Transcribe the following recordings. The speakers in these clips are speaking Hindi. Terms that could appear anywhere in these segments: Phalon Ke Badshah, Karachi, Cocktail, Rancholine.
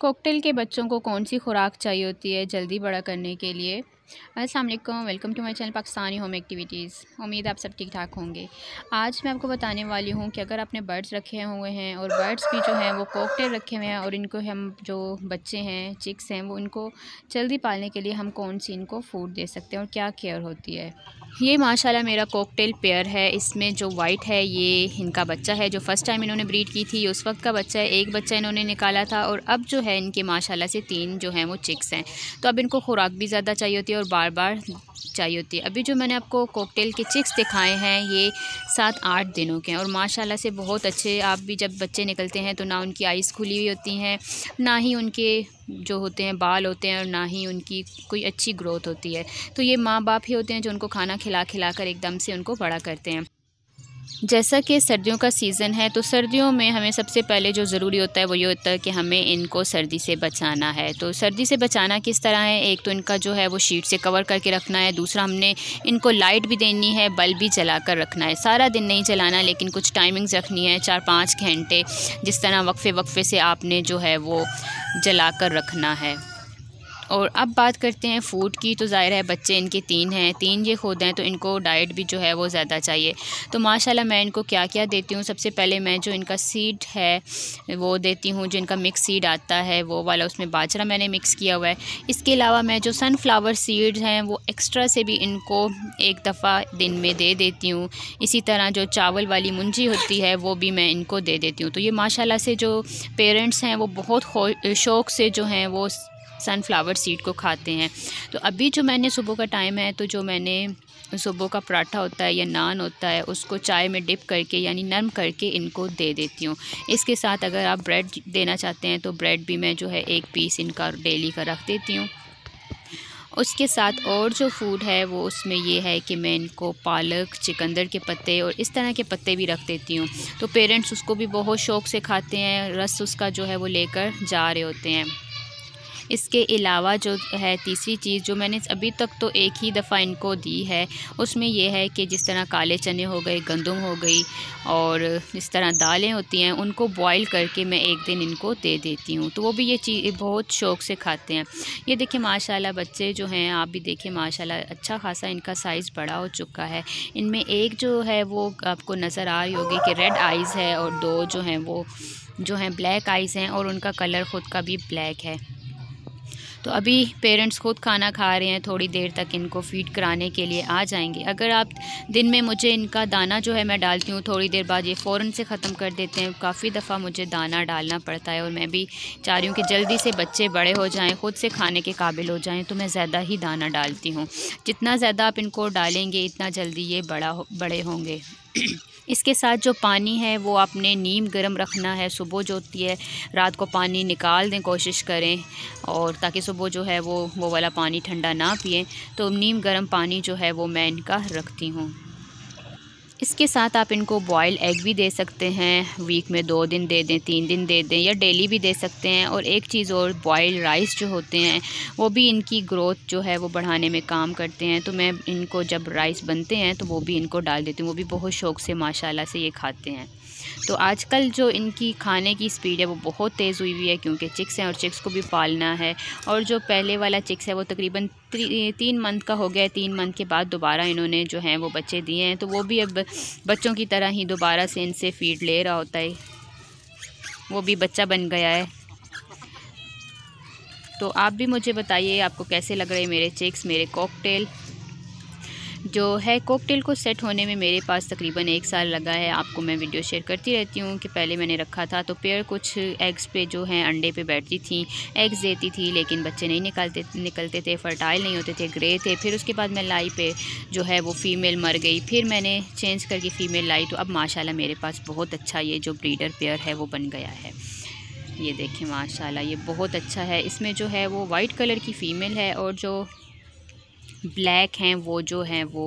कॉकटेल के बच्चों को कौन सी खुराक चाहिए होती है जल्दी बड़ा करने के लिए। अस्सलाम वालेकुम, welcome to my channel Pakistani home activities. उम्मीद आप सब ठीक ठाक होंगे। आज मैं आपको बताने वाली हूँ कि अगर आपने बर्ड्स रखे हुए हैं और बर्ड्स भी जो हैं वो कॉकटेल रखे हुए हैं और इनको हम जो बच्चे हैं चिक्स हैं वो इनको जल्दी पालने के लिए हम कौन सी इनको फूड दे सकते हैं और क्या केयर होती है। ये माशाल्लाह मेरा कॉकटेल पेयर है, इसमें जो वाइट है ये इनका बच्चा है जो फ़र्स्ट टाइम इन्होंने ब्रीड की थी, ये उस वक्त का बच्चा है। एक बच्चा इन्होंने निकाला था और अब जो है इनके माशाल्लाह से 3 जो हैं वो चिक्स हैं। तो अब इनको खुराक भी ज़्यादा चाहिए होती है और बार बार चाहिए होती है। अभी जो मैंने आपको कॉकटेल के चिक्स दिखाए हैं ये 7-8 दिनों के हैं और माशाल्लाह से बहुत अच्छे। आप भी जब बच्चे निकलते हैं तो ना उनकी आइज़ खुली हुई होती हैं, ना ही उनके जो होते हैं बाल होते हैं और ना ही उनकी कोई अच्छी ग्रोथ होती है। तो ये माँ बाप ही होते हैं जो उनको खाना खिला खिला कर एकदम से उनको बड़ा करते हैं। जैसा कि सर्दियों का सीज़न है तो सर्दियों में हमें सबसे पहले जो ज़रूरी होता है वो ये होता है कि हमें इनको सर्दी से बचाना है। तो सर्दी से बचाना किस तरह है, एक तो इनका जो है वो शीट से कवर करके रखना है, दूसरा हमने इनको लाइट भी देनी है, बल्ब भी जला कर रखना है। सारा दिन नहीं जलाना लेकिन कुछ टाइमिंग्स रखनी है, 4-5 घंटे, जिस तरह वक्फे वक्फे से आपने जो है वो जला कर रखना है। और अब बात करते हैं फूड की। तो ज़ाहिर है बच्चे इनके 3 हैं, 3 ये खुद हैं तो इनको डाइट भी जो है वो ज़्यादा चाहिए। तो माशाल्लाह मैं इनको क्या क्या देती हूँ, सबसे पहले मैं जो इनका सीड है वो देती हूँ, जो इनका मिक्स सीड आता है वो वाला, उसमें बाजरा मैंने मिक्स किया हुआ है। इसके अलावा मैं जो सनफ्लावर सीड्स हैं वो एक्स्ट्रा से भी इनको एक दफ़ा दिन में दे देती हूँ। इसी तरह जो चावल वाली मुंजी होती है वो भी मैं इनको दे देती हूँ। तो ये माशाल्लाह से जो पेरेंट्स हैं वो बहुत शौक़ से जो हैं वो सनफ्लावर सीड को खाते हैं। तो अभी जो मैंने सुबह का टाइम है तो जो मैंने सुबह का पराठा होता है या नान होता है उसको चाय में डिप करके यानी नरम करके इनको दे देती हूँ। इसके साथ अगर आप ब्रेड देना चाहते हैं तो ब्रेड भी मैं जो है 1 पीस इनका डेली का रख देती हूँ। उसके साथ और जो फूड है वो उसमें ये है कि मैं इनको पालक, चिकंदर के पत्ते और इस तरह के पत्ते भी रख देती हूँ। तो पेरेंट्स उसको भी बहुत शौक़ से खाते हैं, रस उसका जो है वो लेकर जा रहे होते हैं। इसके अलावा जो है तीसरी चीज़ जो मैंने अभी तक तो एक ही दफ़ा इनको दी है, उसमें यह है कि जिस तरह काले चने हो गए, गंदम हो गई और जिस तरह दालें होती हैं उनको बॉईल करके मैं एक दिन इनको दे देती हूँ। तो वो भी ये चीज़ बहुत शौक़ से खाते हैं। ये देखें माशाल्लाह बच्चे जो हैं, आप भी देखें माशाल्लाह अच्छा खासा इनका साइज़ बड़ा हो चुका है। इनमें एक जो है वो आपको नज़र आ रही होगी कि रेड आइज़ है और 2 जो हैं वो जो हैं ब्लैक आइज़ हैं और उनका कलर ख़ुद का भी ब्लैक है। तो अभी पेरेंट्स खुद खाना खा रहे हैं, थोड़ी देर तक इनको फीड कराने के लिए आ जाएंगे। अगर आप दिन में मुझे इनका दाना जो है मैं डालती हूँ, थोड़ी देर बाद ये फ़ौरन से ख़त्म कर देते हैं। काफ़ी दफ़ा मुझे दाना डालना पड़ता है और मैं भी चाह रही हूँ कि जल्दी से बच्चे बड़े हो जाएं, ख़ुद से खाने के काबिल हो जाएँ, तो मैं ज़्यादा ही दाना डालती हूँ। जितना ज़्यादा आप इनको डालेंगे इतना जल्दी ये बड़े होंगे। इसके साथ जो पानी है वो आपने नीम गर्म रखना है। सुबह जो होती है रात को पानी निकाल दें, कोशिश करें, और ताकि सुबह जो है वो वाला पानी ठंडा ना पिए। तो नीम गर्म पानी जो है वो मैं इनका रखती हूँ। इसके साथ आप इनको बॉयल एग भी दे सकते हैं, वीक में 2 दिन दे दें, 3 दिन दे दें या डेली भी दे सकते हैं। और एक चीज़ और, बॉयल राइस जो होते हैं वो भी इनकी ग्रोथ जो है वो बढ़ाने में काम करते हैं। तो मैं इनको जब राइस बनते हैं तो वो भी इनको डाल देती हूँ, वो भी बहुत शौक़ से माशाल्लाह से ये खाते हैं। तो आजकल जो इनकी खाने की स्पीड है वो बहुत तेज़ हुई है क्योंकि चिक्स हैं और चिक्स को भी पालना है। और जो पहले वाला चिक्स है वो तकरीबन 3 मंथ का हो गया है। 3 मंथ के बाद दोबारा इन्होंने जो हैं वो बच्चे दिए हैं, तो वो भी अब बच्चों की तरह ही दोबारा से इनसे फीड ले रहा होता है, वो भी बच्चा बन गया है। तो आप भी मुझे बताइए आपको कैसे लग रहे हैं मेरे चिक्स, मेरे कॉकटेल। जो है कॉकटेल को सेट होने में मेरे पास तकरीबन 1 साल लगा है। आपको मैं वीडियो शेयर करती रहती हूँ कि पहले मैंने रखा था तो पेयर कुछ एग्स पे जो हैं अंडे पे बैठती थी, एग्स देती थी लेकिन बच्चे नहीं निकलते थे, फर्टाइल नहीं होते थे, ग्रे थे। फिर उसके बाद मैं लाई पे जो है वो फ़ीमेल मर गई, फिर मैंने चेंज करके फ़ीमेल लाई। तो अब माशाल्लाह मेरे पास बहुत अच्छा ये जो ब्रीडर पेयर है वो बन गया है। ये देखें माशाल्लाह ये बहुत अच्छा है। इसमें जो है वो वाइट कलर की फ़ीमेल है और जो ब्लैक हैं वो जो हैं वो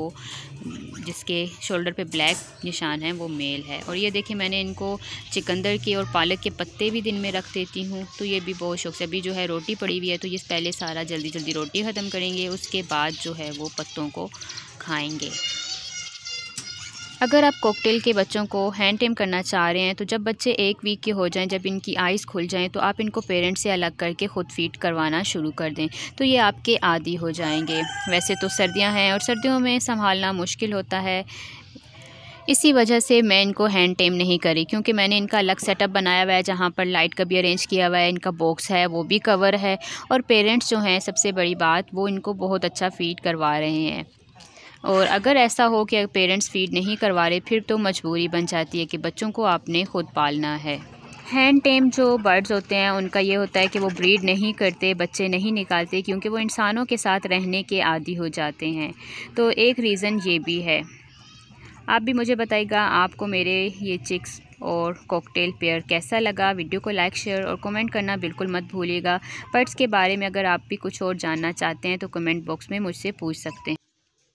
जिसके शोल्डर पे ब्लैक निशान है वो मेल है। और ये देखिए मैंने इनको चिकंदर के और पालक के पत्ते भी दिन में रख देती हूँ, तो ये भी बहुत शौक़ से। अभी जो है रोटी पड़ी हुई है तो ये पहले सारा जल्दी जल्दी रोटी ख़त्म करेंगे, उसके बाद जो है वो पत्तों को खाएंगे। अगर आप कॉकटेल के बच्चों को हैंड टेम करना चाह रहे हैं तो जब बच्चे 1 वीक के हो जाएं, जब इनकी आइज़ खुल जाएं, तो आप इनको पेरेंट्स से अलग करके ख़ुद फीड करवाना शुरू कर दें तो ये आपके आदी हो जाएंगे। वैसे तो सर्दियां हैं और सर्दियों में संभालना मुश्किल होता है, इसी वजह से मैं इनको हैंड टेम नहीं करी क्योंकि मैंने इनका अलग सेटअप बनाया हुआ है जहाँ पर लाइट का भी अरेंज किया हुआ है, इनका बॉक्स है वो भी कवर है और पेरेंट्स जो हैं सबसे बड़ी बात वो इनको बहुत अच्छा फीड करवा रहे हैं। और अगर ऐसा हो कि पेरेंट्स फीड नहीं करवा रहे फिर तो मजबूरी बन जाती है कि बच्चों को आपने खुद पालना है। हैंड टेम जो बर्ड्स होते हैं उनका ये होता है कि वो ब्रीड नहीं करते, बच्चे नहीं निकालते क्योंकि वो इंसानों के साथ रहने के आदी हो जाते हैं, तो एक रीज़न ये भी है। आप भी मुझे बताइएगा आपको मेरे ये चिक्स और कॉकटेल पेयर कैसा लगा। वीडियो को लाइक, शेयर और कमेंट करना बिल्कुल मत भूलिएगा। बर्ड्स के बारे में अगर आप भी कुछ और जानना चाहते हैं तो कमेंट बॉक्स में मुझसे पूछ सकते हैं।